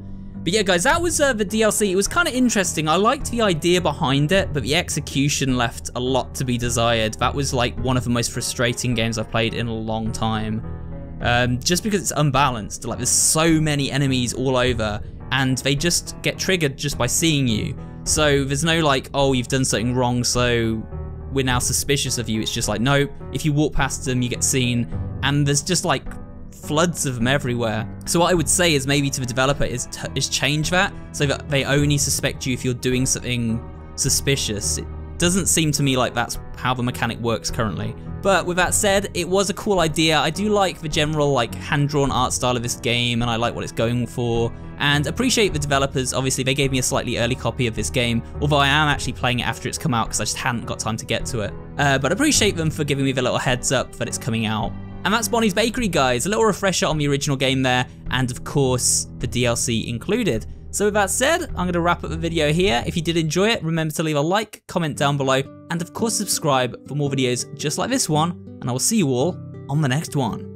But yeah guys, that was the DLC. It was kind of interesting. I liked the idea behind it, but the execution left a lot to be desired. That was like one of the most frustrating games I've played in a long time. Just because it's unbalanced, like there's so many enemies all over and they just get triggered just by seeing you. So there's no like, oh, you've done something wrong, so we're now suspicious of you. It's just like, no, if you walk past them, you get seen. And there's just like floods of them everywhere. So what I would say is maybe to the developer is change that so that they only suspect you if you're doing something suspicious. It doesn't seem to me like that's how the mechanic works currently. But with that said, it was a cool idea. I do like the general like hand-drawn art style of this game, and I like what it's going for, and appreciate the developers. Obviously, they gave me a slightly early copy of this game, although I am actually playing it after it's come out because I just hadn't got time to get to it. But I appreciate them for giving me the little heads up that it's coming out. And that's Bonnie's Bakery, guys. A little refresher on the original game there, and of course, the DLC included. So with that said, I'm going to wrap up the video here. If you did enjoy it, remember to leave a like, comment down below, and of course subscribe for more videos just like this one, and I will see you all on the next one.